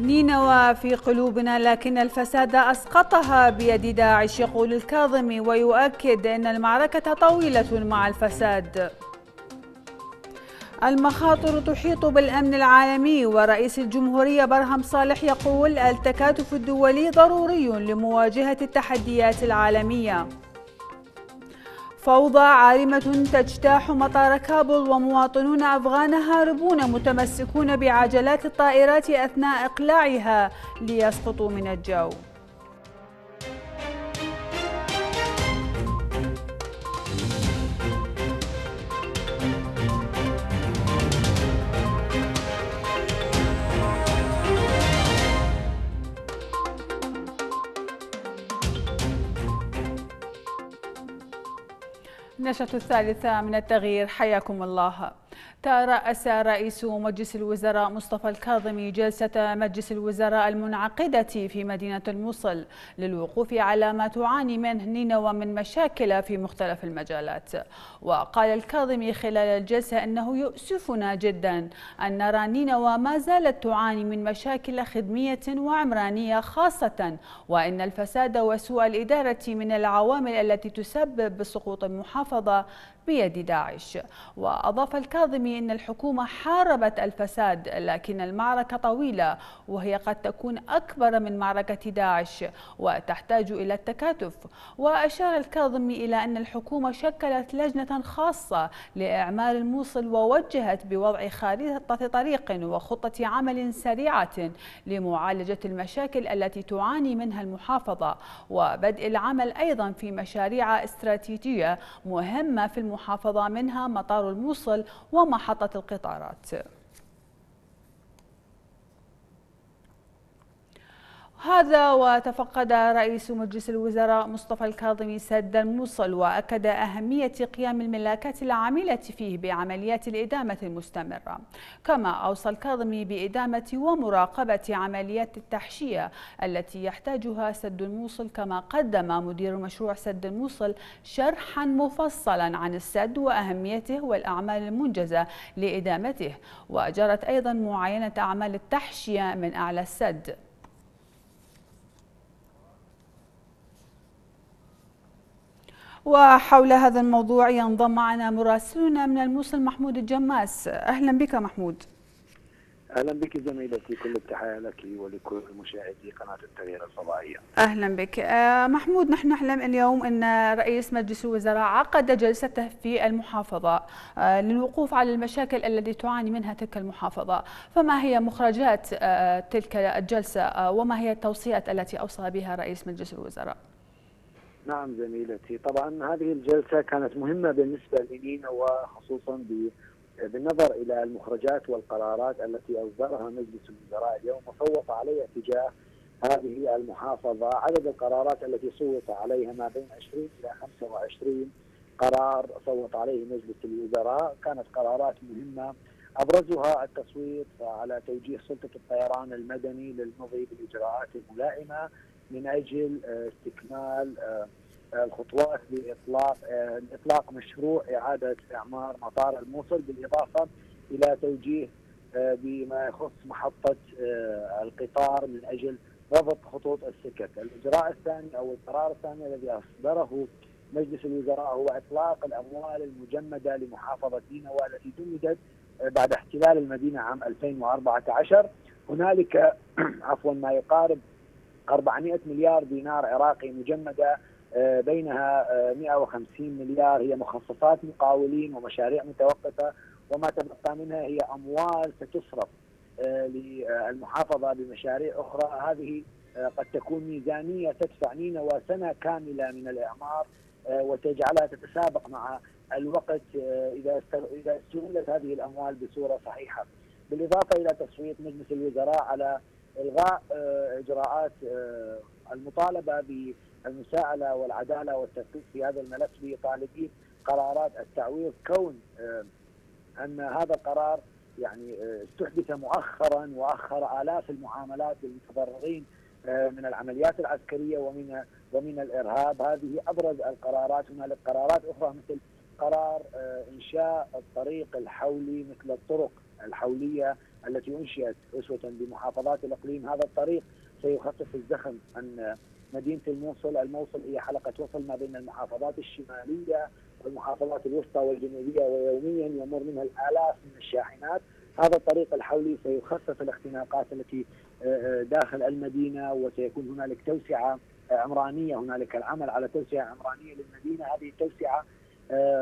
نينوى في قلوبنا لكن الفساد أسقطها بيد داعش، يقول الكاظمي ويؤكد أن المعركة طويلة مع الفساد. المخاطر تحيط بالأمن العالمي ورئيس الجمهورية برهم صالح يقول التكاتف الدولي ضروري لمواجهة التحديات العالمية. فوضى عارمة تجتاح مطار كابول ومواطنون أفغان هاربون متمسكون بعجلات الطائرات أثناء إقلاعها ليسقطوا من الجو. النشرة الثالثة من التغيير، حياكم الله. ترأس رئيس مجلس الوزراء مصطفى الكاظمي جلسة مجلس الوزراء المنعقدة في مدينة الموصل للوقوف على ما تعاني منه نينوى من مشاكل في مختلف المجالات. وقال الكاظمي خلال الجلسة أنه يؤسفنا جدا أن نرى نينوى ما زالت تعاني من مشاكل خدمية وعمرانية خاصة، وأن الفساد وسوء الإدارة من العوامل التي تسبب سقوط المحافظة بيد داعش. وأضاف الكاظمي أن الحكومة حاربت الفساد لكن المعركة طويلة وهي قد تكون أكبر من معركة داعش وتحتاج إلى التكاتف. وأشار الكاظمي إلى أن الحكومة شكلت لجنة خاصة لإعمار الموصل ووجهت بوضع خارطة طريق وخطة عمل سريعة لمعالجة المشاكل التي تعاني منها المحافظة، وبدء العمل أيضا في مشاريع استراتيجية مهمة في المحافظة منها مطار الموصل ومحطة القطارات. هذا وتفقد رئيس مجلس الوزراء مصطفى الكاظمي سد الموصل وأكد أهمية قيام الملاكات العاملة فيه بعمليات الإدامة المستمرة. كما أوصى الكاظمي بإدامة ومراقبة عمليات التحشية التي يحتاجها سد الموصل، كما قدم مدير مشروع سد الموصل شرحا مفصلا عن السد وأهميته والأعمال المنجزة لإدامته، وجرت أيضا معاينة أعمال التحشية من أعلى السد. وحول هذا الموضوع ينضم معنا مراسلنا من الموصل محمود الجماس. أهلا بك محمود. أهلا بك زميلتي، كل التحية لك ولكل مشاهدي قناة التغيير الفضائية. أهلا بك محمود. نحن نعلم اليوم أن رئيس مجلس الوزراء عقد جلسته في المحافظة للوقوف على المشاكل التي تعاني منها تلك المحافظة، فما هي مخرجات تلك الجلسة وما هي التوصيات التي أوصى بها رئيس مجلس الوزراء؟ نعم زميلتي، طبعا هذه الجلسة كانت مهمة بالنسبة لنينوى، وخصوصا بالنظر إلى المخرجات والقرارات التي أصدرها مجلس الوزراء اليوم وصوت عليها تجاه هذه المحافظة. عدد القرارات التي صوت عليها ما بين 20 إلى 25 قرار صوت عليه مجلس الوزراء، كانت قرارات مهمة أبرزها التصويت على توجيه سلطة الطيران المدني للمضي بالإجراءات الملائمة من أجل استكمال الخطوات لإطلاق مشروع إعادة إعمار مطار الموصل، بالإضافة إلى توجيه بما يخص محطة القطار من أجل ربط خطوط السكك. الإجراء الثاني أو القرار الثاني الذي أصدره مجلس الوزراء هو إطلاق الأموال المجمدة لمحافظة نينوى التي جمدت بعد احتلال المدينة عام 2014. هنالك ما يقارب 400 مليار دينار عراقي مجمدة، بينها 150 مليار هي مخصصات مقاولين ومشاريع متوقفة، وما تبقى منها هي أموال ستصرف للمحافظة بمشاريع أخرى. هذه قد تكون ميزانية تدفع نينوى سنة كاملة من الإعمار وتجعلها تتسابق مع الوقت إذا استغلت هذه الأموال بصورة صحيحة. بالإضافة إلى تصويت مجلس الوزراء على إلغاء إجراءات المطالبة بالمساءلة والعدالة والتدقيق في هذا الملف لطالبي قرارات التعويض، كون أن هذا القرار يعني استحدث مؤخرا وأخر آلاف المعاملات للمتضررين من العمليات العسكرية ومن الإرهاب. هذه أبرز القرارات. هنالك قرارات أخرى مثل قرار إنشاء الطريق الحولي مثل الطرق الحولية التي أنشئت أسوة بمحافظات الإقليم. هذا الطريق سيخفف الزخم عن مدينة الموصل. الموصل هي حلقة وصل ما بين المحافظات الشمالية والمحافظات الوسطى والجنوبية، ويوميا يمر منها الآلاف من الشاحنات. هذا الطريق الحولي سيخفف الاختناقات التي داخل المدينة، وسيكون هنالك توسعة عمرانية، هنالك العمل على توسعة عمرانية للمدينة. هذه التوسعة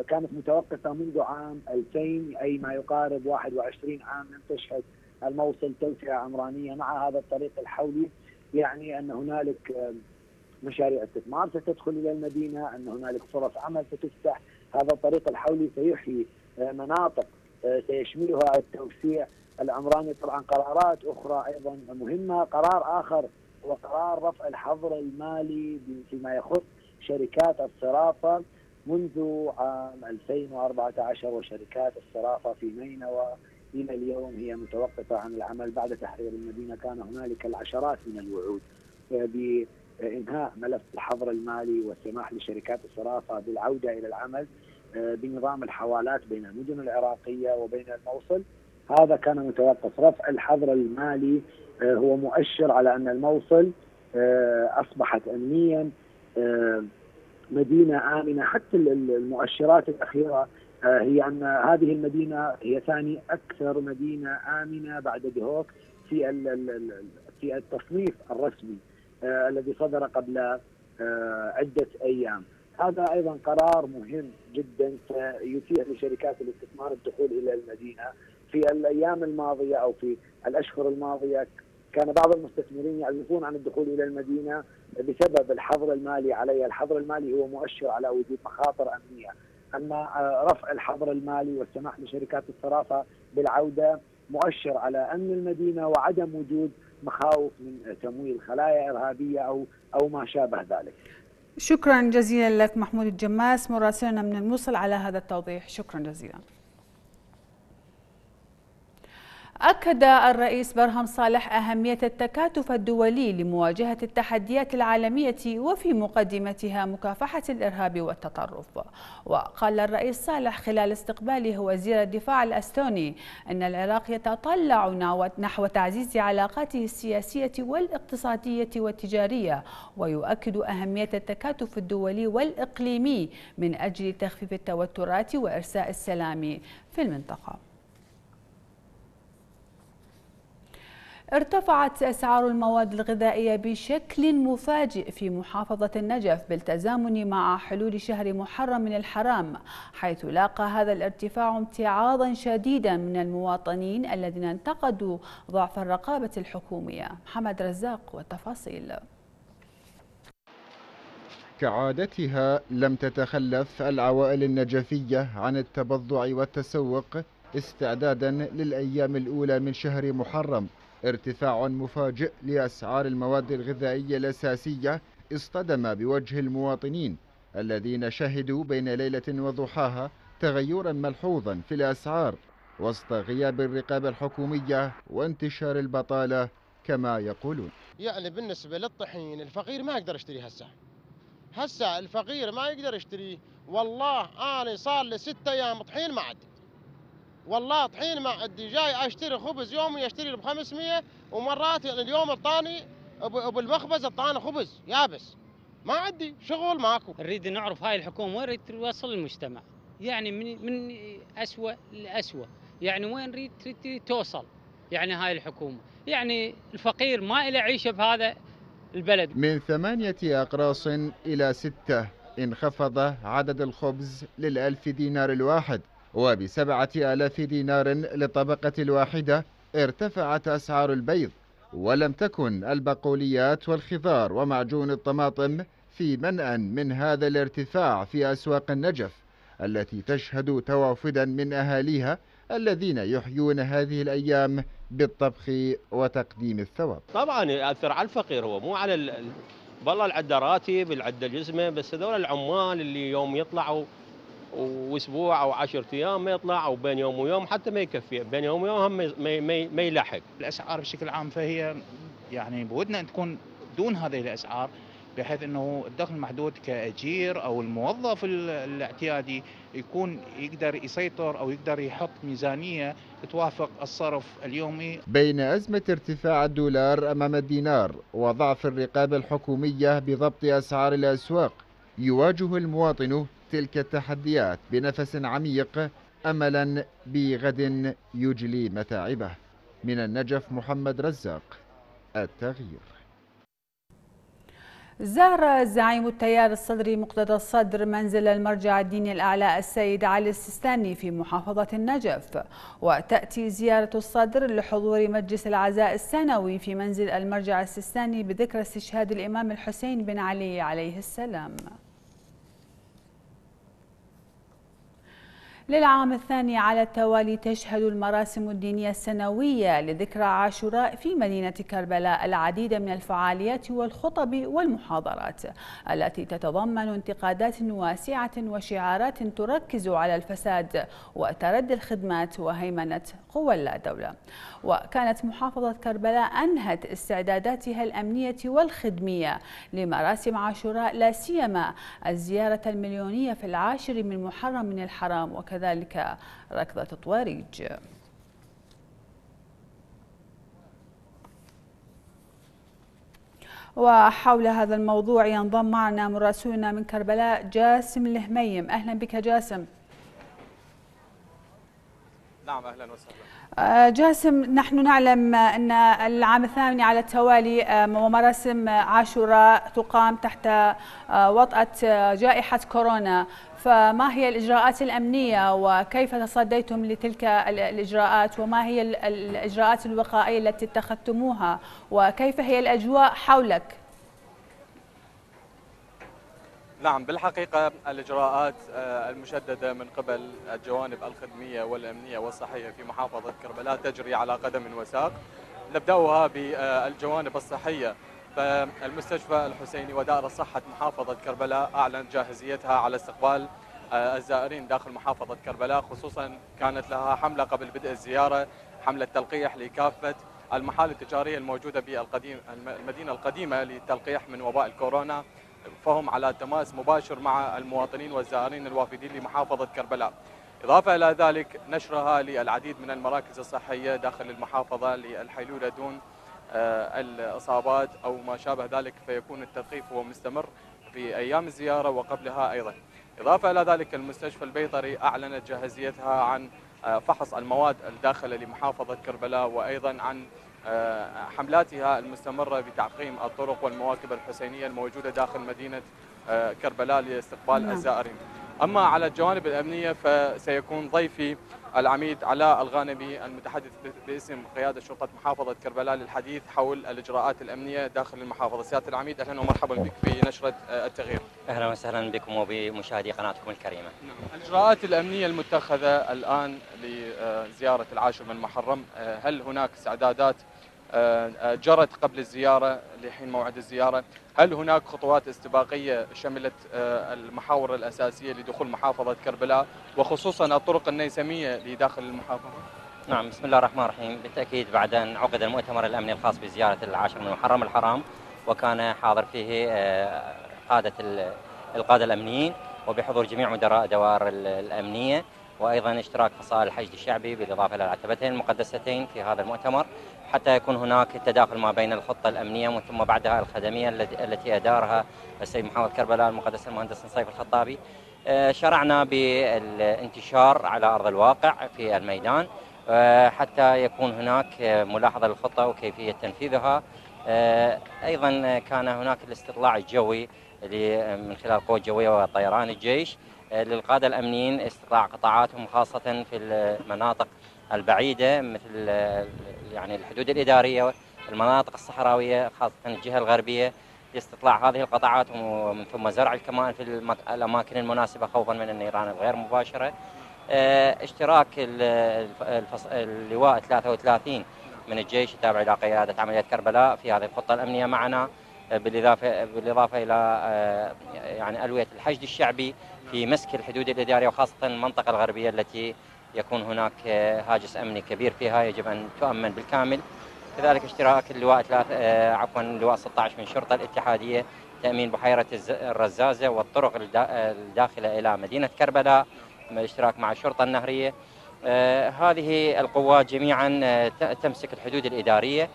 كانت متوقفة منذ عام 2000، أي ما يقارب 21 عام لم تشهد الموصل توسعة عمرانية. مع هذا الطريق الحولي يعني أن هنالك مشاريع استثمار ستدخل إلى المدينة، أن هنالك فرص عمل ستفتح. هذا الطريق الحولي سيحيي مناطق سيشملها التوسيع العمراني. طبعا قرارات أخرى أيضا مهمة، قرار آخر وقرار رفع الحظر المالي فيما يخص شركات الصرافة منذ عام 2014، وشركات الصرافة في نينوى إلى اليوم هي متوقفة عن العمل بعد تحرير المدينة. كان هنالك العشرات من الوعود بإنهاء ملف الحظر المالي والسماح لشركات الصرافة بالعودة إلى العمل بنظام الحوالات بين المدن العراقية وبين الموصل. هذا كان متوقف. رفع الحظر المالي هو مؤشر على أن الموصل أصبحت أمنيا مدينة آمنة. حتى المؤشرات الأخيرة هي أن هذه المدينة هي ثاني أكثر مدينة آمنة بعد دهوك في التصنيف الرسمي الذي صدر قبل عدة أيام. هذا أيضا قرار مهم جدا سيتيح لشركات الاستثمار الدخول إلى المدينة. في الأيام الماضية أو في الأشهر الماضية كان بعض المستثمرين يعزفون عن الدخول إلى المدينة بسبب الحظر المالي عليها. الحظر المالي هو مؤشر على وجود مخاطر أمنية. أما رفع الحظر المالي والسماح لشركات الصرافة بالعودة مؤشر على أمن المدينة وعدم وجود مخاوف من تمويل خلايا إرهابية أو ما شابه ذلك. شكرا جزيلا لك محمود الجماس مراسلنا من الموصل على هذا التوضيح، شكرا جزيلا. أكد الرئيس برهم صالح أهمية التكاتف الدولي لمواجهة التحديات العالمية وفي مقدمتها مكافحة الإرهاب والتطرف. وقال الرئيس صالح خلال استقباله وزير الدفاع الأستوني أن العراق يتطلع نحو تعزيز علاقاته السياسية والاقتصادية والتجارية، ويؤكد أهمية التكاتف الدولي والإقليمي من أجل تخفيف التوترات وإرساء السلام في المنطقة. ارتفعت أسعار المواد الغذائية بشكل مفاجئ في محافظة النجف بالتزامن مع حلول شهر محرم الحرام، حيث لاقى هذا الارتفاع امتعاضا شديدا من المواطنين الذين انتقدوا ضعف الرقابة الحكومية. محمد رزاق والتفاصيل. كعادتها لم تتخلف العوائل النجفية عن التبضع والتسوق استعدادا للأيام الأولى من شهر محرم. ارتفاع مفاجئ لأسعار المواد الغذائية الأساسية اصطدم بوجه المواطنين الذين شهدوا بين ليلة وضحاها تغيرا ملحوظا في الأسعار وسط غياب الرقابة الحكومية وانتشار البطالة كما يقولون. يعني بالنسبة للطحين الفقير ما يقدر يشتري هسه الفقير ما يقدر يشتري. والله أنا صار لي 6 أيام طحين ما عندي، والله طحين ما عندي. جاي اشتري خبز يومي اشتري ب 500، ومرات اليوم الطاني بالمخبز الطاني خبز يابس. ما عندي شغل ماكو. نريد نعرف هاي الحكومه وين توصل المجتمع، يعني من اسوء لاسوء، يعني وين تريد توصل يعني هاي الحكومه، يعني الفقير ما له عيشه بهذا البلد. من 8 أقراص الى 6 انخفض عدد الخبز لل1000 دينار الواحد، وب7,000 دينار للطبقة الواحدة. ارتفعت أسعار البيض، ولم تكن البقوليات والخضار ومعجون الطماطم في منأى من هذا الارتفاع في أسواق النجف التي تشهد توافدا من أهاليها الذين يحيون هذه الأيام بالطبخ وتقديم الثواب. طبعا يأثر على الفقير، هو مو على والله العدة راتب العدة جزمة، بس هذول العمال اللي يوم يطلعوا واسبوع او 10 أيام ما يطلع، او بين يوم ويوم حتى ما يكفي، بين يوم ويوم هم ما يلاحق. الاسعار بشكل عام فهي يعني بودنا ان تكون دون هذه الاسعار، بحيث انه الدخل المحدود كأجير او الموظف الاعتيادي يكون يقدر يسيطر او يقدر يحط ميزانية توافق الصرف اليومي. بين أزمة ارتفاع الدولار امام الدينار وضعف الرقابة الحكومية بضبط اسعار الاسواق، يواجه المواطن تلك التحديات بنفس عميق املا بغد يجلي متاعبه. من النجف محمد رزاق، التغيير. زار زعيم التيار الصدري مقتدى الصدر منزل المرجع الديني الأعلى السيد علي السيستاني في محافظة النجف، وتأتي زيارة الصدر لحضور مجلس العزاء السنوي في منزل المرجع السيستاني بذكرى استشهاد الإمام الحسين بن علي عليه السلام. للعام الثاني على التوالي تشهد المراسم الدينية السنوية لذكرى عاشوراء في مدينة كربلاء العديد من الفعاليات والخطب والمحاضرات التي تتضمن انتقادات واسعة وشعارات تركز على الفساد وتردي الخدمات وهيمنة قوى اللا دولة. وكانت محافظة كربلاء أنهت استعداداتها الأمنية والخدمية لمراسم عاشوراء، لا سيما الزيارة المليونية في 10 من محرم من الحرام، وكذلك ركضة الطواريج. وحول هذا الموضوع ينضم معنا مراسلنا من كربلاء جاسم الهميم. أهلا بك جاسم. نعم أهلا وسهلا. جاسم، نحن نعلم أن العام الثاني على التوالي ومراسم عاشوراء تقام تحت وطأة جائحة كورونا، فما هي الإجراءات الأمنية وكيف تصديتم لتلك الإجراءات، وما هي الإجراءات الوقائية التي اتخذتموها، وكيف هي الأجواء حولك؟ نعم، بالحقيقة الإجراءات المشددة من قبل الجوانب الخدمية والأمنية والصحية في محافظة كربلاء تجري على قدم وساق. نبدأها بالجوانب الصحية، فالمستشفى الحسيني ودائرة صحة محافظة كربلاء أعلنت جاهزيتها على استقبال الزائرين داخل محافظة كربلاء، خصوصا كانت لها حملة قبل بدء الزيارة، حملة تلقيح لكافة المحال التجارية الموجودة بالمدينة القديمة للتلقيح من وباء الكورونا، فهم على تماس مباشر مع المواطنين والزائرين الوافدين لمحافظة كربلاء. إضافة إلى ذلك نشرها للعديد من المراكز الصحية داخل المحافظة للحيلولة دون الإصابات أو ما شابه ذلك، فيكون التثقيف هو مستمر في أيام الزيارة وقبلها أيضا. إضافة إلى ذلك المستشفى البيطري أعلنت جاهزيتها عن فحص المواد الداخلة لمحافظة كربلاء، وأيضا عن حملاتها المستمرة بتعقيم الطرق والمواكب الحسينية الموجودة داخل مدينة كربلاء لاستقبال الزائرين. أما على الجوانب الأمنية فسيكون ضيفي العميد علاء الغانمي المتحدث باسم قيادة شرطة محافظة كربلاء للحديث حول الإجراءات الأمنية داخل المحافظة. سيادة العميد أهلا ومرحبا بك في نشرة التغيير. أهلا وسهلا بكم وبمشاهدي قناتكم الكريمة. نعم، الإجراءات الأمنية المتخذة الآن لزيارة 10 من محرم، هل هناك استعدادات جرت قبل الزيارة لحين موعد الزيارة؟ هل هناك خطوات استباقية شملت المحاور الأساسية لدخول محافظة كربلاء وخصوصا الطرق النيسمية لداخل المحافظة؟ نعم، بسم الله الرحمن الرحيم. بالتأكيد بعد أن عقد المؤتمر الأمني الخاص بزيارة 10 من محرم الحرام، وكان حاضر فيه القادة الأمنيين وبحضور جميع مدراء دوائر الأمنية، وأيضا اشتراك فصائل الحشد الشعبي بالإضافة إلى العتبتين المقدستين في هذا المؤتمر، حتى يكون هناك تداخل ما بين الخطة الأمنية وثم بعدها الخدمية التي أدارها السيد محافظ كربلاء المقدس المهندس نصيف الخطابي. شرعنا بالانتشار على أرض الواقع في الميدان حتى يكون هناك ملاحظة للخطة وكيفية تنفيذها. أيضا كان هناك الاستطلاع الجوي من خلال القوة الجوية وطيران الجيش للقادة الأمنيين، استطلاع قطاعاتهم خاصة في المناطق البعيدة مثل يعني الحدود الإدارية، المناطق الصحراوية خاصة الجهة الغربية، لاستطلاع هذه القطاعات ومن ثم زرع الكمائن في الأماكن المناسبة خوفا من النيران الغير مباشرة. اشتراك اللواء 33 من الجيش التابع إلى قيادة عمليات كربلاء في هذه الخطة الأمنية معنا، بالإضافة إلى يعني ألوية الحشد الشعبي في مسك الحدود الإدارية وخاصة المنطقة الغربية التي يكون هناك هاجس أمني كبير فيها يجب أن تؤمن بالكامل. كذلك اشتراك اللواء 16 من الشرطة الاتحادية تأمين بحيرة الرزازة والطرق الداخلة إلى مدينة كربلاء بالاشتراك مع الشرطة النهرية. هذه القوات جميعا تمسك الحدود الإدارية.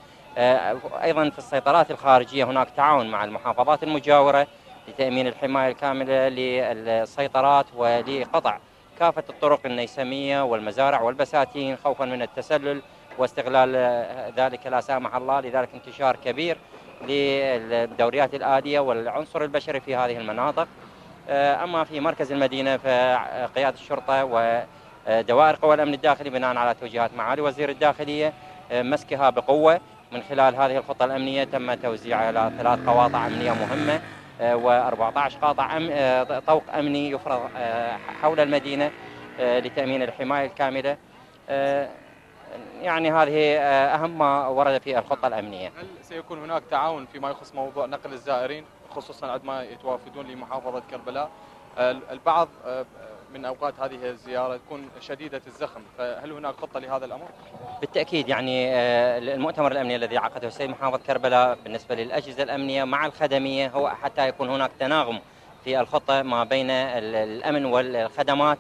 أيضا في السيطرات الخارجية هناك تعاون مع المحافظات المجاورة لتأمين الحماية الكاملة للسيطرات ولقطع كافة الطرق النيسمية والمزارع والبساتين خوفا من التسلل واستغلال ذلك لا سامح الله، لذلك انتشار كبير للدوريات الآلية والعنصر البشري في هذه المناطق. أما في مركز المدينة فقيادة الشرطة ودوائر قوى الأمن الداخلي بناء على توجيهات معالي وزير الداخلية مسكها بقوة. من خلال هذه الخطة الأمنية تم توزيعها على 3 قواطع أمنية مهمة و14 قاطع طوق أمني يفرض حول المدينة لتأمين الحماية الكاملة. يعني هذه أهم ما ورد في الخطة الأمنية. هل سيكون هناك تعاون فيما يخص موضوع نقل الزائرين خصوصا عندما يتوافدون لمحافظة كربلاء؟ البعض من أوقات هذه الزيارة تكون شديدة الزخم، فهل هناك خطة لهذا الأمر؟ بالتأكيد، يعني المؤتمر الأمني الذي عقده السيد محافظ كربلاء بالنسبة للأجهزة الأمنية مع الخدمية هو حتى يكون هناك تناغم في الخطة ما بين الأمن والخدمات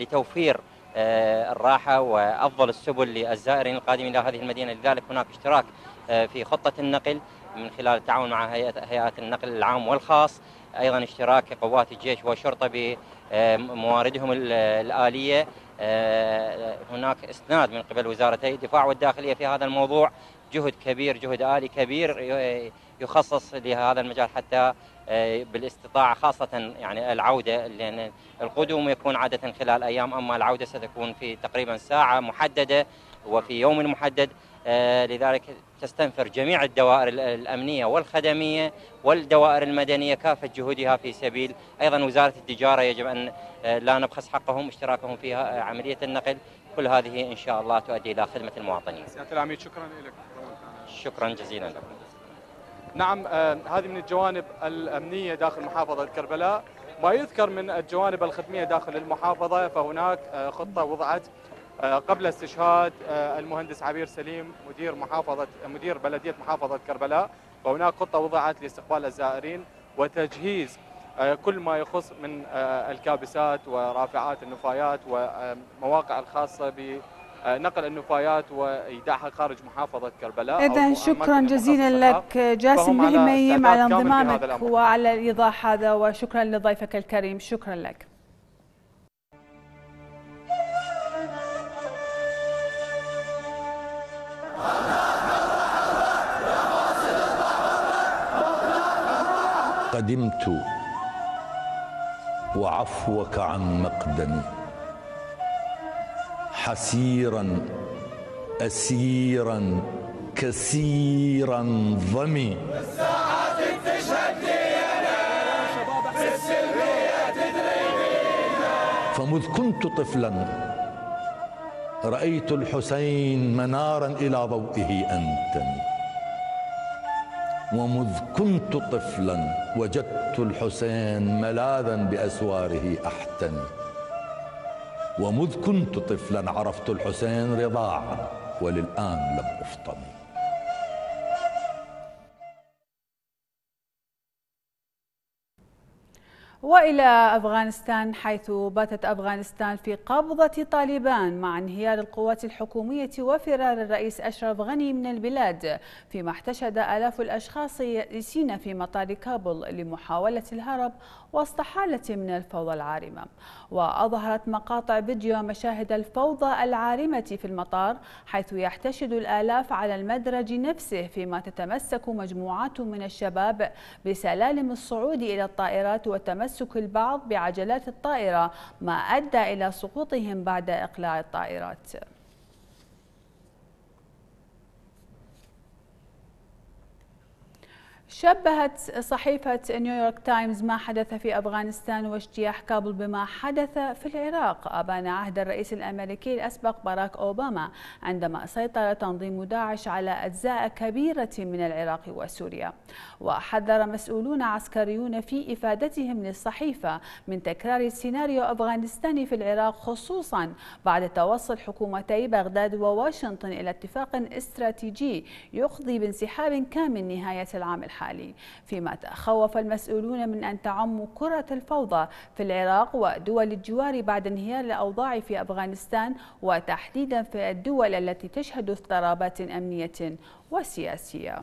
لتوفير الراحة وأفضل السبل للزائرين القادمين إلى هذه المدينة. لذلك هناك اشتراك في خطة النقل من خلال التعاون مع هيئات النقل العام والخاص، أيضا اشتراك قوات الجيش والشرطة بمواردهم الآلية. هناك إسناد من قبل وزارتي الدفاع والداخلية في هذا الموضوع، جهد كبير، جهد آلي كبير يخصص لهذا المجال حتى بالاستطاعة، خاصة يعني العودة، لأن القدوم يكون عادة خلال أيام، أما العودة ستكون في تقريبا ساعة محددة وفي يوم محدد. لذلك تستنفر جميع الدوائر الأمنية والخدمية والدوائر المدنية كافة جهودها في سبيل، أيضا وزارة التجارة يجب أن لا نبخس حقهم، اشتراكهم في عملية النقل. كل هذه إن شاء الله تؤدي إلى خدمة المواطنين. سيادة العميد شكرا لك. شكرا جزيلا لك. نعم، هذه من الجوانب الأمنية داخل محافظة كربلاء. ما يذكر من الجوانب الخدمية داخل المحافظة، فهناك خطة وضعت قبل استشهاد المهندس عبير سليم مدير بلدية محافظة كربلاء، وهناك خطة وضعت لاستقبال الزائرين وتجهيز كل ما يخص من الكابسات ورافعات النفايات ومواقع الخاصة بنقل النفايات وإيداعها خارج محافظة كربلاء. إذن شكرا جزيلا لك جاسم الهميم على انضمامك وعلى الإيضاح هذا، وشكرا لضيفك الكريم. شكرا لك. قدمت وعفوك عن مقدمي، حسيرا أسيرا كثيرا ضمي، والساعات تشهد لي أنا في السلبية تدري بينا. فمذ كنت طفلا رأيت الحسين منارا إلى ضوئه أنتمي، ومذ كنت طفلا وجدت الحسين ملاذا بأسواره أحتمي، ومذ كنت طفلا عرفت الحسين رضاعا وللآن لم أفطمي. وإلى أفغانستان، حيث باتت أفغانستان في قبضة طالبان مع انهيار القوات الحكومية وفرار الرئيس أشرف غني من البلاد، فيما احتشد آلاف الأشخاص يائسين في مطار كابول لمحاولة الهرب وسط حالة من الفوضى العارمة. وأظهرت مقاطع فيديو مشاهد الفوضى العارمة في المطار، حيث يحتشد الآلاف على المدرج نفسه، فيما تتمسك مجموعات من الشباب بسلالم الصعود إلى الطائرات وتمسك البعض بعجلات الطائرة، ما أدى إلى سقوطهم بعد إقلاع الطائرات. شبهت صحيفة نيويورك تايمز ما حدث في أفغانستان واجتياح كابول بما حدث في العراق، أبان عهد الرئيس الأمريكي الأسبق باراك أوباما عندما سيطر تنظيم داعش على أجزاء كبيرة من العراق وسوريا. وحذر مسؤولون عسكريون في إفادتهم للصحيفة من تكرار سيناريو أفغانستان في العراق، خصوصا بعد توصل حكومتي بغداد وواشنطن إلى اتفاق استراتيجي يقضي بانسحاب كامل نهاية العام الحالي. الحالي، فيما تخوف المسؤولون من أن تعم كرة الفوضى في العراق ودول الجوار بعد انهيار الأوضاع في أفغانستان، وتحديدا في الدول التي تشهد اضطرابات أمنية وسياسية.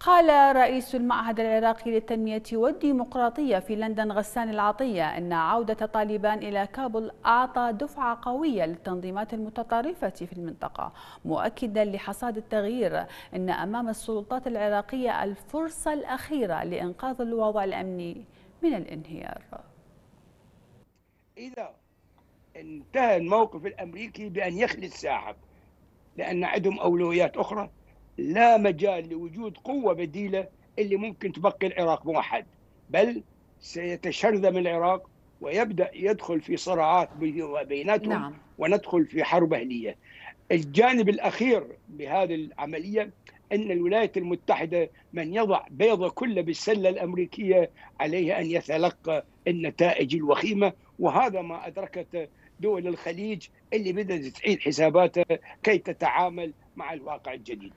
قال رئيس المعهد العراقي للتنمية والديمقراطية في لندن غسان العطية أن عودة طالبان إلى كابول أعطى دفعة قوية للتنظيمات المتطرفة في المنطقة، مؤكدا لحصاد التغيير أن أمام السلطات العراقية الفرصة الأخيرة لإنقاذ الوضع الأمني من الانهيار. إذا انتهى الموقف الأمريكي بأن يخلي الساحة، لأن عندهم أولويات أخرى، لا مجال لوجود قوة بديلة اللي ممكن تبقي العراق موحد، بل سيتشرذم العراق ويبدأ يدخل في صراعات بيناتهم. نعم. وندخل في حرب أهلية. الجانب الأخير بهذه العملية أن الولايات المتحدة من يضع بيضة كله بالسلة الأمريكية عليه أن يتلقى النتائج الوخيمة، وهذا ما أدركت دول الخليج اللي بدأت تعيد حساباتها كي تتعامل مع الواقع الجديد.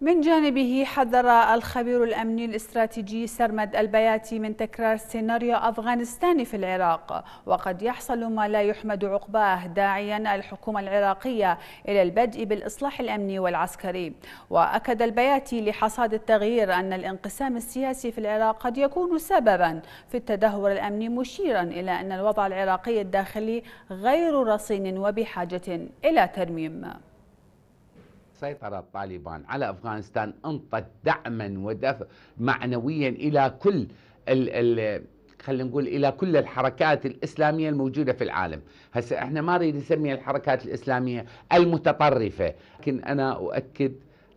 من جانبه حذر الخبير الأمني الاستراتيجي سرمد البياتي من تكرار سيناريو أفغانستان في العراق، وقد يحصل ما لا يحمد عقباه، داعيا الحكومة العراقية إلى البدء بالإصلاح الأمني والعسكري. وأكد البياتي لحصاد التغيير أن الانقسام السياسي في العراق قد يكون سببا في التدهور الأمني، مشيرا إلى أن الوضع العراقي الداخلي غير رصين وبحاجة إلى ترميم. سيطرة الطالبان على أفغانستان أنطت دعما ودفع معنويا إلى كل خلينا نقول إلى كل الحركات الإسلامية الموجودة في العالم. هسه احنا ما نريد نسميها الحركات الإسلامية المتطرفة، لكن أنا أؤكد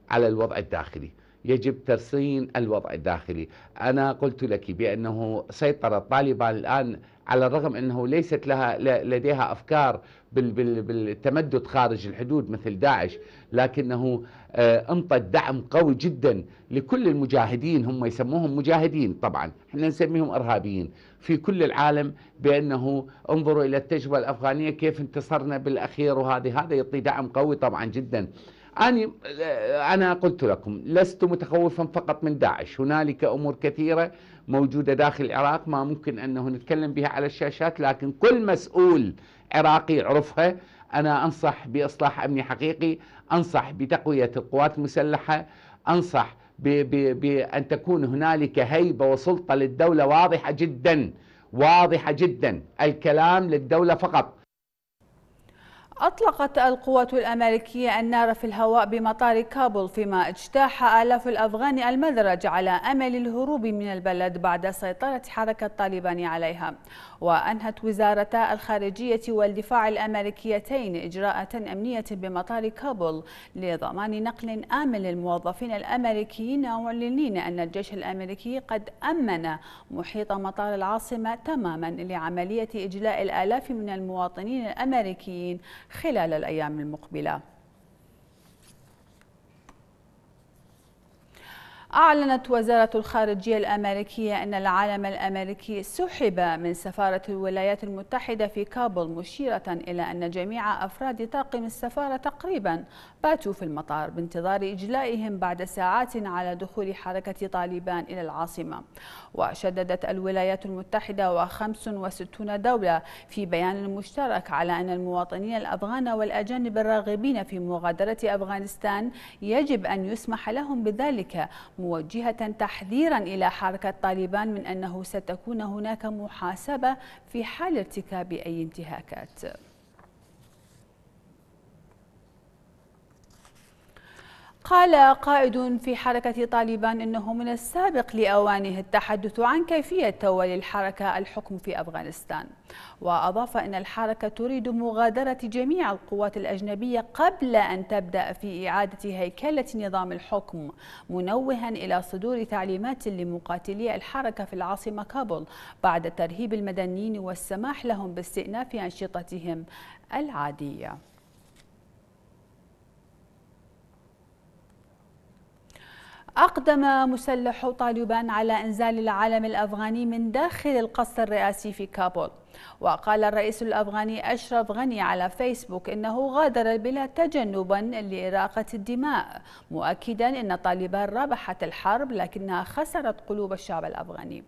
على الوضع الداخلي، يجب ترصين الوضع الداخلي. أنا قلت لك بأنه سيطرة طالبان الآن، على الرغم أنه ليست لديها أفكار بالتمدد خارج الحدود مثل داعش، لكنه انطت دعم قوي جدا لكل المجاهدين، هم يسموهم مجاهدين، طبعا احنا نسميهم إرهابيين في كل العالم، بأنه انظروا إلى التجربة الأفغانية كيف انتصرنا بالأخير، وهذا يعطي دعم قوي طبعا جدا. أنا قلت لكم لست متخوفا فقط من داعش، هنالك أمور كثيرة موجودة داخل العراق ما ممكن أنه نتكلم بها على الشاشات، لكن كل مسؤول عراقي يعرفها. أنا أنصح بإصلاح أمني حقيقي، أنصح بتقوية القوات المسلحة، أنصح بأن تكون هنالك هيبة وسلطة للدولة واضحة جدا واضحة جدا، الكلام للدولة فقط. أطلقت القوات الأمريكية النار في الهواء بمطار كابول، فيما اجتاح آلاف الأفغان المدرج على أمل الهروب من البلد بعد سيطرة حركة طالبان عليها. وأنهت وزارتا الخارجية والدفاع الأمريكيتين إجراءات أمنية بمطار كابول لضمان نقل آمن للموظفين الأمريكيين، معلنين أن الجيش الأمريكي قد أمن محيط مطار العاصمة تماما لعملية إجلاء الآلاف من المواطنين الأمريكيين خلال الأيام المقبلة. أعلنت وزارة الخارجية الأمريكية أن العلم الأمريكي سحب من سفارة الولايات المتحدة في كابول، مشيرة إلى أن جميع أفراد طاقم السفارة تقريبا باتوا في المطار بانتظار إجلائهم بعد ساعات على دخول حركة طالبان إلى العاصمة. وشددت الولايات المتحدة و65 دولة في بيان مشترك على أن المواطنين الأفغان والأجانب الراغبين في مغادرة أفغانستان يجب أن يسمح لهم بذلك، موجهة تحذيرا إلى حركة طالبان من أنه ستكون هناك محاسبة في حال ارتكاب أي انتهاكات. قال قائد في حركة طالبان إنه من السابق لأوانه التحدث عن كيفية تولي الحركة الحكم في أفغانستان، وأضاف أن الحركة تريد مغادرة جميع القوات الأجنبية قبل أن تبدأ في إعادة هيكلة نظام الحكم، منوها إلى صدور تعليمات لمقاتلي الحركة في العاصمة كابول بعد ترهيب المدنيين والسماح لهم باستئناف أنشطتهم العادية. أقدم مسلح طالبان على إنزال العلم الأفغاني من داخل القصر الرئاسي في كابول، وقال الرئيس الأفغاني أشرف غني على فيسبوك إنه غادر البلاد تجنبا لإراقة الدماء، مؤكدا إن طالبان ربحت الحرب لكنها خسرت قلوب الشعب الأفغاني.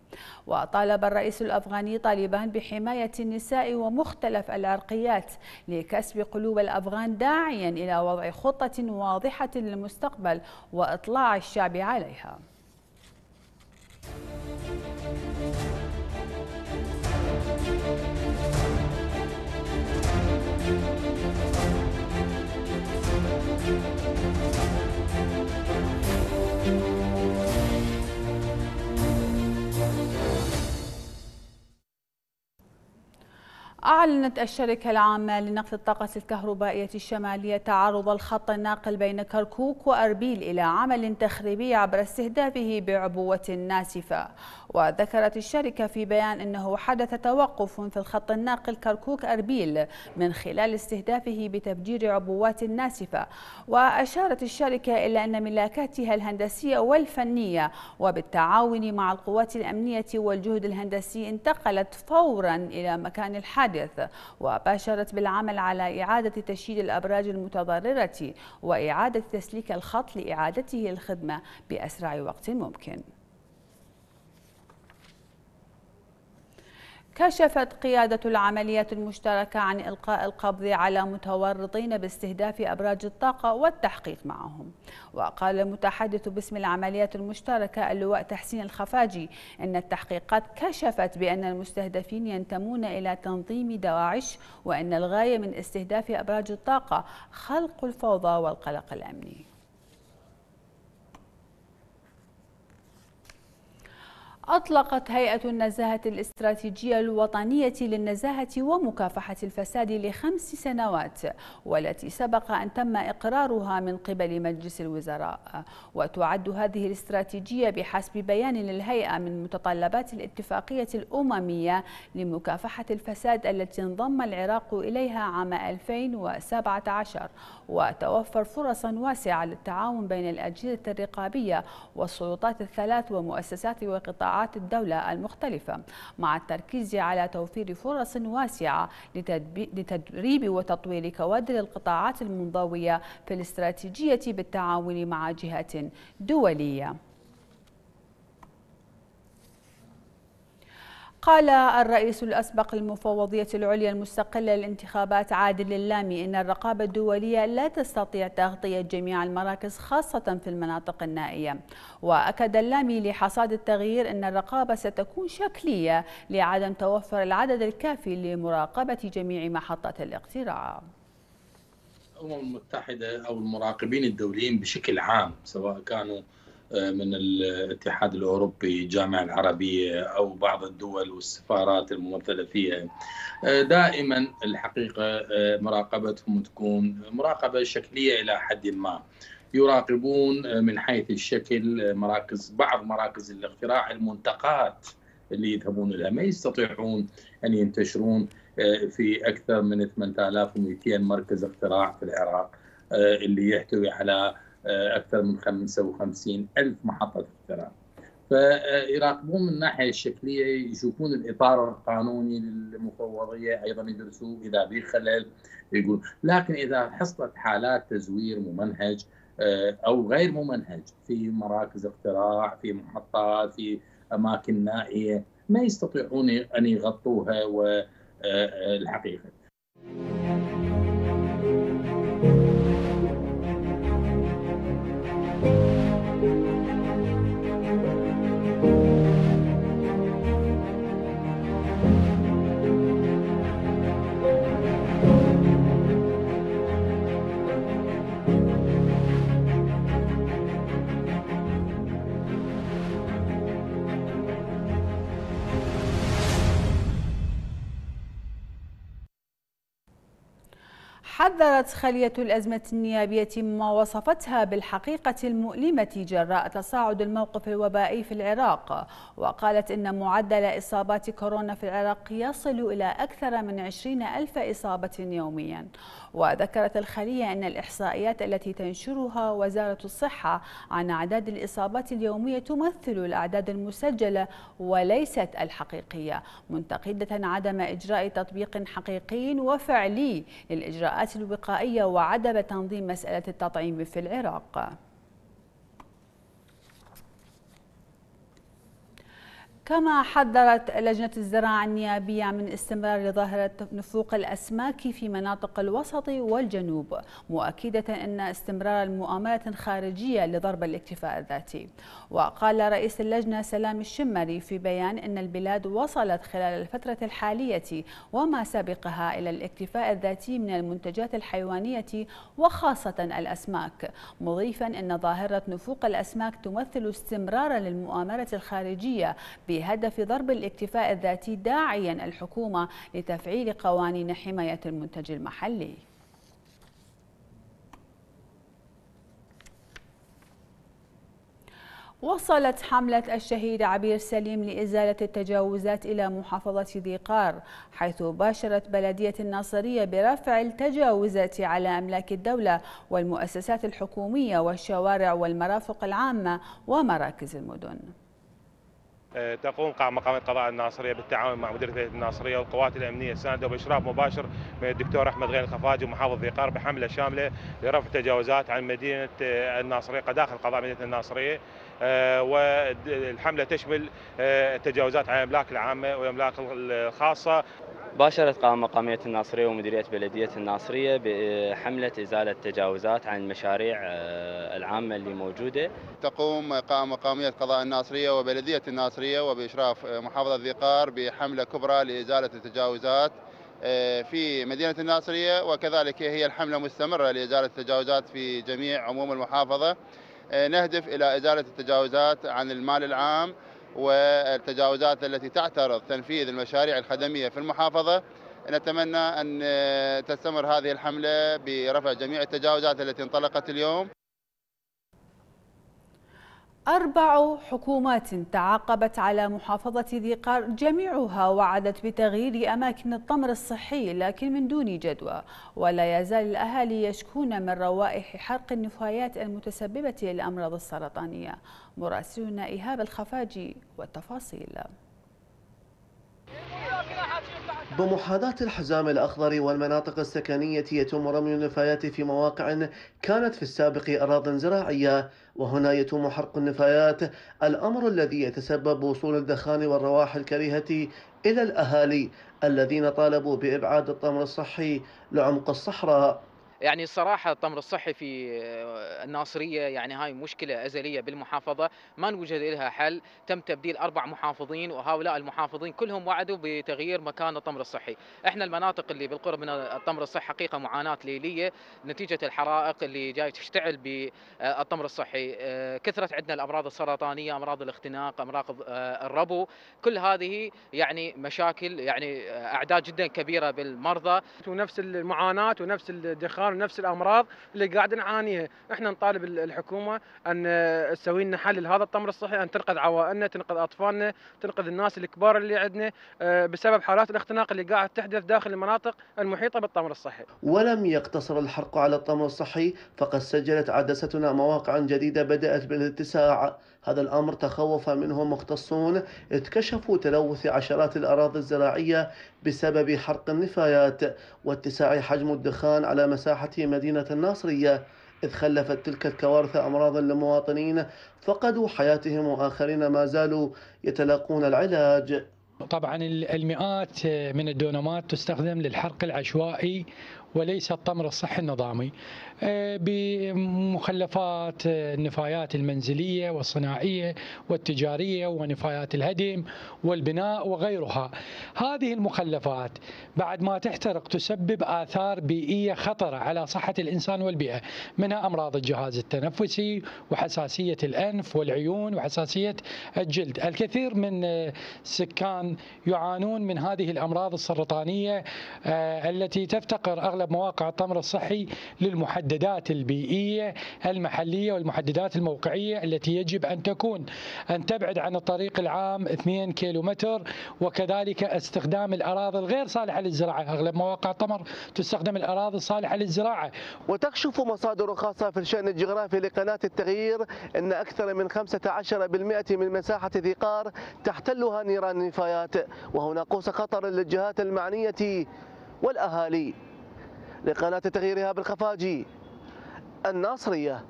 وطالب الرئيس الأفغاني طالبان بحماية النساء ومختلف العرقيات لكسب قلوب الأفغان، داعيا إلى وضع خطة واضحة للمستقبل وإطلاع الشعب عليها. أعلنت الشركة العامة لنقل الطاقة الكهربائية الشمالية تعرض الخط الناقل بين كركوك وأربيل إلى عمل تخريبي عبر استهدافه بعبوة ناسفة. وذكرت الشركة في بيان أنه حدث توقف في الخط الناقل كركوك أربيل من خلال استهدافه بتفجير عبوات ناسفة. وأشارت الشركة إلى أن ملاكاتها الهندسية والفنية وبالتعاون مع القوات الأمنية والجهد الهندسي انتقلت فورا إلى مكان الحادث، وباشرت بالعمل على إعادة تشييد الأبراج المتضررة وإعادة تسليك الخط لإعادته الخدمة بأسرع وقت ممكن. كشفت قيادة العمليات المشتركة عن إلقاء القبض على متورطين باستهداف أبراج الطاقة والتحقيق معهم. وقال المتحدث باسم العمليات المشتركة اللواء تحسين الخفاجي أن التحقيقات كشفت بأن المستهدفين ينتمون إلى تنظيم داعش، وأن الغاية من استهداف أبراج الطاقة خلق الفوضى والقلق الأمني. أطلقت هيئة النزاهة الاستراتيجية الوطنية للنزاهة ومكافحة الفساد ل5 سنوات، والتي سبق أن تم إقرارها من قبل مجلس الوزراء. وتعد هذه الاستراتيجية بحسب بيان للهيئة من متطلبات الاتفاقية الأممية لمكافحة الفساد التي انضم العراق إليها عام 2017، وتوفر فرصا واسعة للتعاون بين الأجهزة الرقابية والسلطات الثلاث ومؤسسات وقطاعات الدولة المختلفة، مع التركيز على توفير فرص واسعة لتدريب وتطوير كوادر القطاعات المنضوية في الاستراتيجية بالتعاون مع جهات دولية. قال الرئيس الأسبق للمفوضية العليا المستقلة للانتخابات عادل اللامي إن الرقابة الدولية لا تستطيع تغطية جميع المراكز، خاصة في المناطق النائية. وأكد اللامي لحصاد التغيير أن الرقابة ستكون شكلية لعدم توفر العدد الكافي لمراقبة جميع محطات الاقتراع. الأمم المتحدة أو المراقبين الدوليين بشكل عام، سواء كانوا من الاتحاد الأوروبي، الجامعة العربية أو بعض الدول والسفارات الممثلة فيها، دائما الحقيقة مراقبتهم تكون مراقبة شكلية إلى حد ما. يراقبون من حيث الشكل مراكز، بعض مراكز الاقتراع، المنطقات اللي يذهبون لها. ما يستطيعون أن ينتشرون في أكثر من 8200 مركز اقتراع في العراق، اللي يحتوي على أكثر من 55,000 محطة اقتراع. فيراقبون من الناحية الشكلية، يشوفون الإطار القانوني للمفوضية، أيضا يدرسوه إذا به خلل يقول. لكن إذا حصلت حالات تزوير ممنهج أو غير ممنهج في مراكز اقتراع، في محطات، في أماكن نائية، ما يستطيعون أن يغطوها. والحقيقة حذرت خلية الأزمة النيابية ما وصفتها بالحقيقة المؤلمة جراء تصاعد الموقف الوبائي في العراق، وقالت إن معدل إصابات كورونا في العراق يصل إلى أكثر من 20,000 إصابة يوميا. وذكرت الخلية أن الإحصائيات التي تنشرها وزارة الصحة عن أعداد الإصابات اليومية تمثل الأعداد المسجلة وليست الحقيقية، منتقدة عدم إجراء تطبيق حقيقي وفعلي للإجراءات الوقائية وعدم تنظيم مسألة التطعيم في العراق. كما حذرت لجنة الزراعة النيابية من استمرار ظاهرة نفوق الأسماك في مناطق الوسط والجنوب، مؤكدة أن استمرار مؤامرة خارجية لضرب الاكتفاء الذاتي. وقال رئيس اللجنة سلام الشمري في بيان أن البلاد وصلت خلال الفترة الحالية وما سبقها إلى الاكتفاء الذاتي من المنتجات الحيوانية وخاصة الأسماك، مضيفا أن ظاهرة نفوق الأسماك تمثل استمرارا للمؤامرة الخارجية بهدف ضرب الاكتفاء الذاتي، داعيا الحكومة لتفعيل قوانين حماية المنتج المحلي. وصلت حملة الشهيد عبير سليم لإزالة التجاوزات إلى محافظة ذي قار، حيث باشرت بلدية الناصرية برفع التجاوزات على أملاك الدولة والمؤسسات الحكومية والشوارع والمرافق العامة ومراكز المدن. تقوم مقامات قضاء الناصرية بالتعاون مع مديرية الناصرية والقوات الأمنية الساندة وبإشراف مباشر من الدكتور أحمد غين الخفاجي محافظ ذي قار بحملة شاملة لرفع التجاوزات عن مدينة الناصرية داخل قضاء مدينة الناصرية، والحملة تشمل التجاوزات على الأملاك العامة والأملاك الخاصة. باشرت مقامية الناصرية ومديرية بلدية الناصرية بحملة إزالة التجاوزات عن المشاريع العامة اللي موجودة. تقوم مقامية قضاء الناصرية وبلدية الناصرية وبإشراف محافظة ذي قار بحملة كبرى لإزالة التجاوزات في مدينة الناصرية، وكذلك هي الحملة مستمرة لإزالة التجاوزات في جميع عموم المحافظة. نهدف إلى إزالة التجاوزات عن المال العام والتجاوزات التي تعترض تنفيذ المشاريع الخدمية في المحافظة. نتمنى أن تستمر هذه الحملة برفع جميع التجاوزات التي انطلقت اليوم. 4 حكومات تعاقبت على محافظة ذي قار، جميعها وعدت بتغيير أماكن الطمر الصحي لكن من دون جدوى، ولا يزال الأهالي يشكون من روائح حرق النفايات المتسببة للأمراض السرطانية. مراسلنا إيهاب الخفاجي والتفاصيل. بمحاذاة الحزام الأخضر والمناطق السكنية يتم رمي النفايات في مواقع كانت في السابق أراضٍ زراعية، وهنا يتم حرق النفايات، الأمر الذي يتسبب وصول الدخان والروائح الكريهة إلى الأهالي الذين طالبوا بإبعاد الطمر الصحي لعمق الصحراء. يعني الصراحة الطمر الصحي في الناصرية يعني هاي مشكلة أزلية بالمحافظة ما نوجد لها حل. تم تبديل 4 محافظين، وهؤلاء المحافظين كلهم وعدوا بتغيير مكان الطمر الصحي. احنا المناطق اللي بالقرب من الطمر الصحي حقيقة معاناة ليلية نتيجة الحرائق اللي جاي تشتعل بالطمر الصحي. كثرت عندنا الأمراض السرطانية، أمراض الاختناق، أمراض الربو، كل هذه يعني مشاكل، يعني أعداد جدا كبيرة بالمرضى ونفس المعاناة ونفس الدخان نفس الامراض اللي قاعد نعانيها. احنا نطالب الحكومه ان تسوي لنا حل لهذا الطمر الصحي، ان تنقذ عوائلنا، تنقذ اطفالنا، تنقذ الناس الكبار اللي عندنا بسبب حالات الاختناق اللي قاعد تحدث داخل المناطق المحيطه بالطمر الصحي. ولم يقتصر الحرق على الطمر الصحي، فقد سجلت عدستنا مواقع جديده بدات بالاتساع. هذا الامر تخوف منه مختصون، اذ كشفوا تلوث عشرات الاراضي الزراعيه بسبب حرق النفايات واتساع حجم الدخان على مساحة مدينة الناصرية، إذ خلفت تلك الكوارث أمراضا لمواطنين فقدوا حياتهم وآخرين ما زالوا يتلقون العلاج. طبعا المئات من الدونمات تستخدم للحرق العشوائي وليس الطمر الصحي النظامي، بمخلفات النفايات المنزلية والصناعية والتجارية ونفايات الهدم والبناء وغيرها. هذه المخلفات بعد ما تحترق تسبب آثار بيئية خطرة على صحة الإنسان والبيئة، منها أمراض الجهاز التنفسي وحساسية الأنف والعيون وحساسية الجلد. الكثير من سكان أيضا يعانون من هذه الأمراض السرطانية التي تفتقر أغلب مواقع الطمر الصحي للمحددات البيئية المحلية والمحددات الموقعية التي يجب أن تكون، أن تبعد عن الطريق العام 2 كيلومتر، وكذلك استخدام الأراضي الغير صالحة للزراعة. أغلب مواقع الطمر تستخدم الأراضي الصالحة للزراعة. وتكشف مصادر خاصة في الشأن الجغرافي لقناة التغيير أن أكثر من 15% من مساحة ذي قار تحتلها نيران النفايات، وهنا قوس خطر للجهات المعنية والأهالي. لقناة التغيير إيهاب الخفاجي، الناصرية.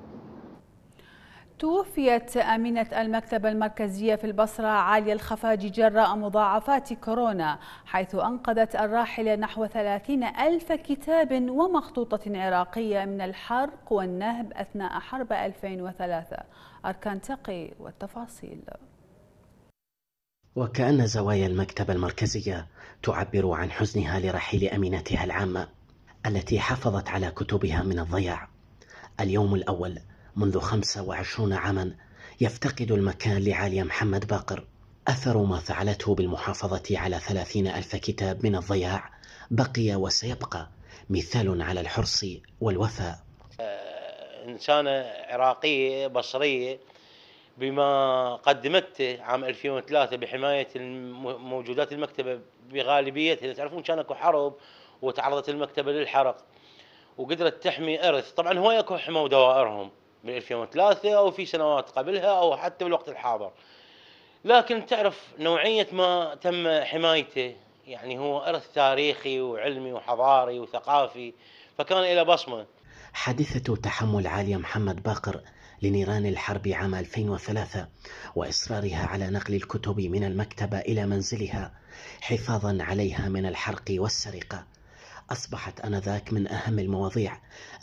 توفيت أمينة المكتبة المركزية في البصرة عالية الخفاجي جراء مضاعفات كورونا، حيث أنقذت الراحلة نحو 30,000 كتاب ومخطوطة عراقية من الحرق والنهب أثناء حرب 2003. أركان تقي والتفاصيل. وكأن زوايا المكتبة المركزية تعبر عن حزنها لرحيل أمينتها العامة التي حافظت على كتبها من الضياع. اليوم الأول منذ 25 عاما يفتقد المكان لعالية محمد باقر. أثر ما فعلته بالمحافظة على 30,000 كتاب من الضياع بقي وسيبقى مثال على الحرص والوفاء. إنسانة عراقية بصرية بما قدمته عام 2003 بحماية موجودات المكتبة بغالبيتها. تعرفون كان اكو حرب وتعرضت المكتبة للحرق وقدرت تحمي إرث. طبعا هو اكو حموا دوائرهم من 2003 أو في سنوات قبلها أو حتى بالوقت الحاضر، لكن تعرف نوعية ما تم حمايته، يعني هو إرث تاريخي وعلمي وحضاري وثقافي، فكان إلى بصمة. حادثة تحمل عالية محمد باقر لنيران الحرب عام 2003 وإصرارها على نقل الكتب من المكتبة إلى منزلها حفاظا عليها من الحرق والسرقة أصبحت آنذاك من أهم المواضيع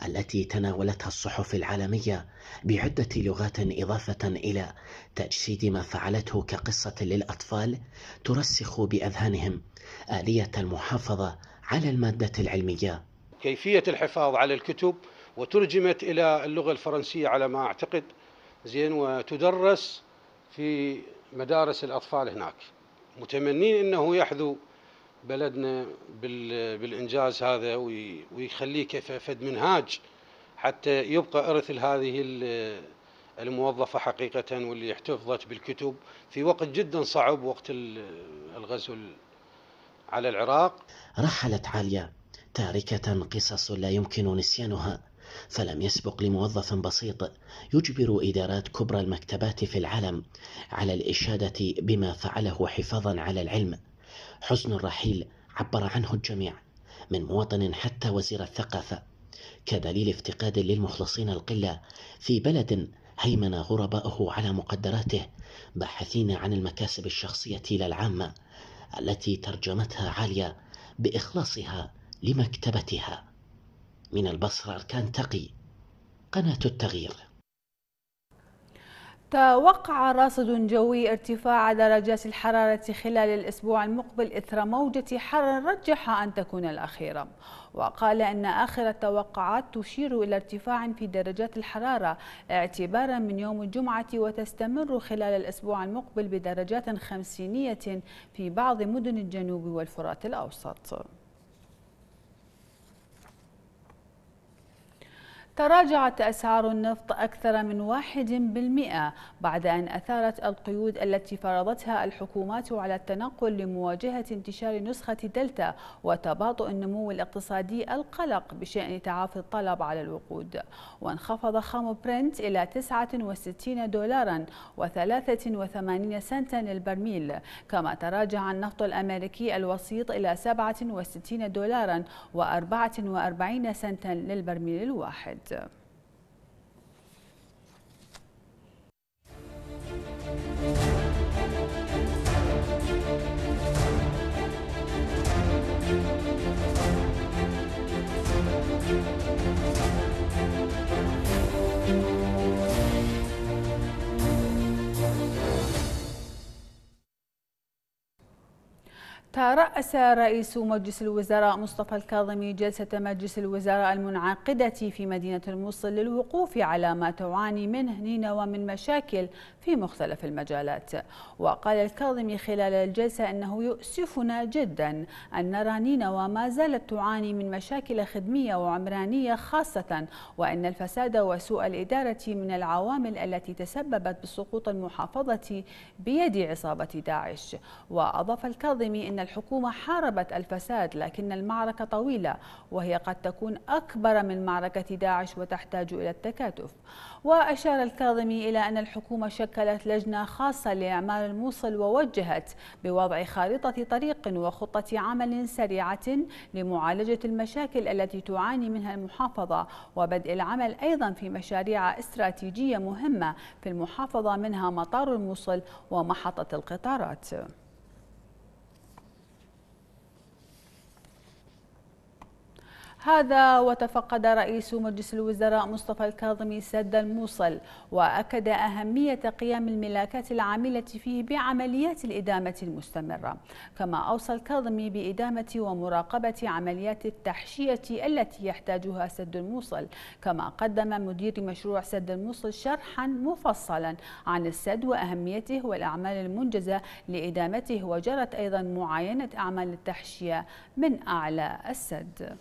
التي تناولتها الصحف العالمية بعدة لغات، إضافة إلى تجسيد ما فعلته كقصة للأطفال ترسخ بأذهانهم آلية المحافظة على المادة العلمية. كيفية الحفاظ على الكتب وترجمت إلى اللغة الفرنسية على ما أعتقد، زين، وتدرس في مدارس الأطفال هناك، متمنين أنه يحذو بلدنا بالإنجاز هذا ويخليه كفد منهاج حتى يبقى إرث هذه الموظفة حقيقة، واللي احتفظت بالكتب في وقت جدا صعب وقت الغزو على العراق. رحلت عالية تاركة قصص لا يمكن نسيانها، فلم يسبق لموظف بسيط يجبر إدارات كبرى المكتبات في العالم على الإشادة بما فعله حفاظا على العلم. حزن الرحيل عبر عنه الجميع من مواطن حتى وزير الثقافة، كدليل افتقاد للمخلصين القلة في بلد هيمن غرباؤه على مقدراته باحثين عن المكاسب الشخصية للعامة التي ترجمتها عالية بإخلاصها لمكتبتها. من البصرة أركان تقي، قناة التغيير. توقع راصد جوي ارتفاع درجات الحرارة خلال الأسبوع المقبل إثر موجة حر رجح أن تكون الأخيرة، وقال أن آخر التوقعات تشير إلى ارتفاع في درجات الحرارة اعتبارا من يوم الجمعة، وتستمر خلال الأسبوع المقبل بدرجات 50 في بعض مدن الجنوب والفرات الأوسط. تراجعت أسعار النفط أكثر من 1% بعد أن أثارت القيود التي فرضتها الحكومات على التنقل لمواجهة انتشار نسخة دلتا وتباطؤ النمو الاقتصادي القلق بشأن تعافي الطلب على الوقود. وانخفض خام برنت إلى $69.83 للبرميل، كما تراجع النفط الأمريكي الوسيط إلى $67.44 للبرميل الواحد. رأس رئيس مجلس الوزراء مصطفى الكاظمي جلسة مجلس الوزراء المنعقدة في مدينة الموصل للوقوف على ما تعاني منه نينوى من مشاكل في مختلف المجالات. وقال الكاظمي خلال الجلسة أنه يؤسفنا جدا أن نرى نينوى ما زالت تعاني من مشاكل خدمية وعمرانية خاصة، وأن الفساد وسوء الإدارة من العوامل التي تسببت بسقوط المحافظة بيد عصابة داعش. وأضاف الكاظمي أن الحكومة حاربت الفساد لكن المعركة طويلة وهي قد تكون أكبر من معركة داعش وتحتاج إلى التكاتف. وأشار الكاظمي إلى أن الحكومة شكلت لجنة خاصة لإعمار الموصل ووجهت بوضع خارطة طريق وخطة عمل سريعة لمعالجة المشاكل التي تعاني منها المحافظة، وبدء العمل أيضا في مشاريع استراتيجية مهمة في المحافظة منها مطار الموصل ومحطة القطارات. هذا وتفقد رئيس مجلس الوزراء مصطفى الكاظمي سد الموصل، وأكد أهمية قيام الملاكات العاملة فيه بعمليات الإدامة المستمرة. كما أوصى الكاظمي بإدامة ومراقبة عمليات التحشية التي يحتاجها سد الموصل، كما قدم مدير مشروع سد الموصل شرحا مفصلا عن السد وأهميته والأعمال المنجزة لإدامته، وجرت أيضا معاينة أعمال التحشية من أعلى السد.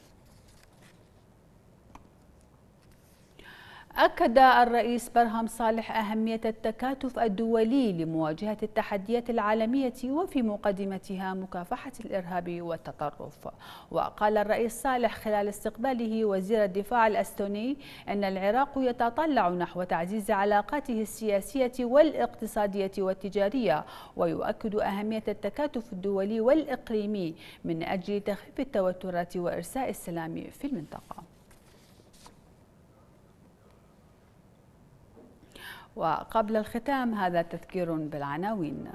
أكد الرئيس برهم صالح أهمية التكاتف الدولي لمواجهة التحديات العالمية وفي مقدمتها مكافحة الإرهاب والتطرف. وقال الرئيس صالح خلال استقباله وزير الدفاع الأستوني أن العراق يتطلع نحو تعزيز علاقاته السياسية والاقتصادية والتجارية، ويؤكد أهمية التكاتف الدولي والإقليمي من أجل تخفيف التوترات وإرساء السلام في المنطقة. وقبل الختام هذا تذكير بالعناوين.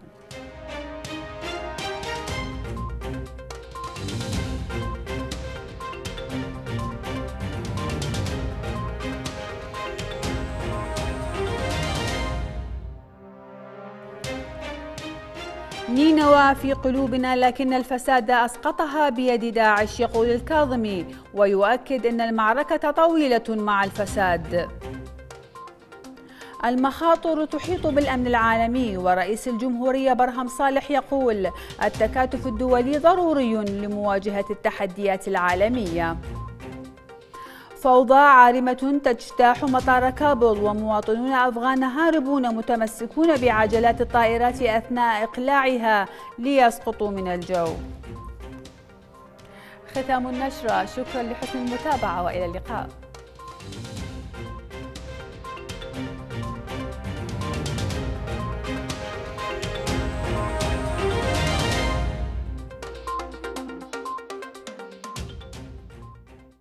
نينوى في قلوبنا لكن الفساد أسقطها بيد داعش، يقول الكاظمي، ويؤكد أن المعركة طويلة مع الفساد. المخاطر تحيط بالأمن العالمي، ورئيس الجمهورية برهم صالح يقول التكاتف الدولي ضروري لمواجهة التحديات العالمية. فوضى عارمة تجتاح مطار كابول، ومواطنون أفغان هاربون متمسكون بعجلات الطائرات أثناء إقلاعها ليسقطوا من الجو. ختام النشرة، شكرا لحسن المتابعة وإلى اللقاء.